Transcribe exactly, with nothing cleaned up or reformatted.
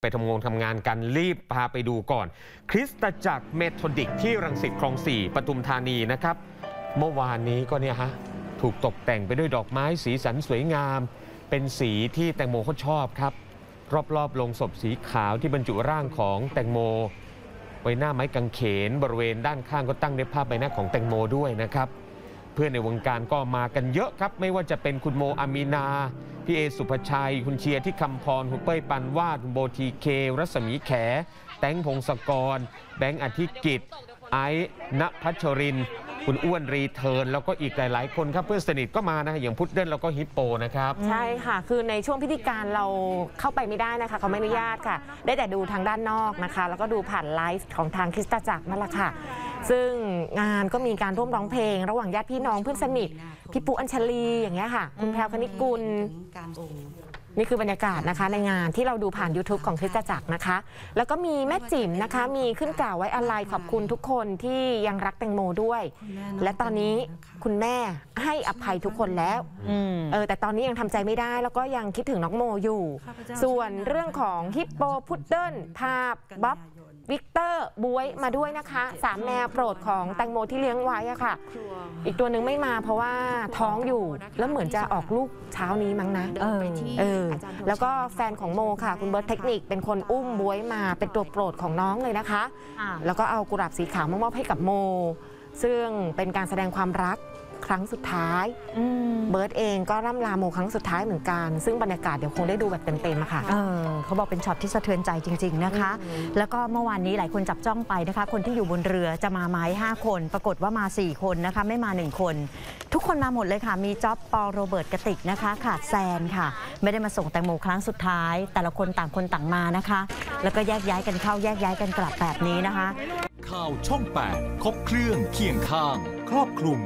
ไปทำงงทำงานกันรีบพาไปดูก่อนคริสตจักรเมธอดิกที่รังสิตคลองสี่ปทุมธานีนะครับเมื่อวานนี้ก็เนี่ยฮะถูกตกแต่งไปด้วยดอกไม้สีสันสวยงามเป็นสีที่แตงโมเขาชอบครับรอบๆโลงศพสีขาวที่บรรจุร่างของแตงโมไว้หน้าไม้กางเขนบริเวณด้านข้างก็ตั้งได้ภาพใบหน้าของแตงโมด้วยนะครับเพื่อนในวงการก็มากันเยอะครับไม่ว่าจะเป็นคุณโมอามีนาพี่เอสุภชัยคุณเชียร์ที่คำพรคุณเป้ยปันวาดคุณโบทีเครัศมีแขแตงพงศกรแบงค์อธิกิจไอ้ณพัชรินคุณอ้วนรีเทิร์นแล้วก็อีกหลายๆคนครับเพื่อนสนิทก็มานะอย่างพุดเดิ้ลแล้วก็ฮิปโปนะครับใช่ค่ะคือในช่วงพิธีการเราเข้าไปไม่ได้นะคะเขาไม่อนุญาตค่ะได้แต่ดูทางด้านนอกนะคะแล้วก็ดูผ่านไลฟ์ของทางคริสตจักรนั่นแหละค่ะซึ่งงานก็มีการร่วมร้องเพลงระหว่างญาติพี่น้องเพื่อนสนิทพี่ปูอัญชลีอย่างเงี้ยค่ะคุณแพรวคณิกุลนี่คือบรรยากาศนะคะในงานที่เราดูผ่าน ยูทูบ ของคริสตจักรนะคะแล้วก็มีแม่จิ๋มนะคะมีขึ้นกล่าวไว้อาลัยขอบคุณทุกคนที่ยังรักแตงโมด้วยและตอนนี้คุณแม่ให้อภัยทุกคนแล้วเออแต่ตอนนี้ยังทำใจไม่ได้แล้วก็ยังคิดถึงน้องโมอยู่ส่วนเรื่องของฮิปโปพุดเดิ้ลพาบ๊อบวิกเตอร์บ๊วยมาด้วยนะคะสามแมวโปรดของแตงโมที่เลี้ยงไว้อะค่ะอีกตัวหนึ่งไม่มาเพราะว่าท้องอยู่แล้วเหมือนจะออกลูกเช้านี้มั้งนะเออเออแล้วก็แฟนของโมค่ะคุณเบิร์ตเทคนิคเป็นคนอุ้มบ๊วยมาเป็นตัวโปรดของน้องเลยนะคะแล้วก็เอากุหลาบสีขาวมามอบให้กับโมซึ่งเป็นการแสดงความรักครั้งสุดท้ายเบิร์ตเองก็ร่ำลาโมครั้งสุดท้ายเหมือนกันซึ่งบรรยากาศเดี๋ยวคงได้ดูแบบเต็มๆค่ะ เออ เขาบอกเป็นช็อตที่สะเทือนใจจริงๆนะคะแล้วก็เมื่อวานนี้หลายคนจับจ้องไปนะคะคนที่อยู่บนเรือจะมาไหมห้าคนปรากฏว่ามาสี่คนนะคะไม่มาหนึ่งคนทุกคนมาหมดเลยค่ะมีจ๊อบปอโรเบิร์ตกติกนะคะขาดแซนค่ะไม่ได้มาส่งแตงโมครั้งสุดท้ายแต่ละคนต่างคนต่างมานะคะแล้วก็แยกย้ายกันเข้าแยกย้ายกันกลับแบบนี้นะคะข่าวช่องแปดครบเครื่องเคียงข้างครอบคลุม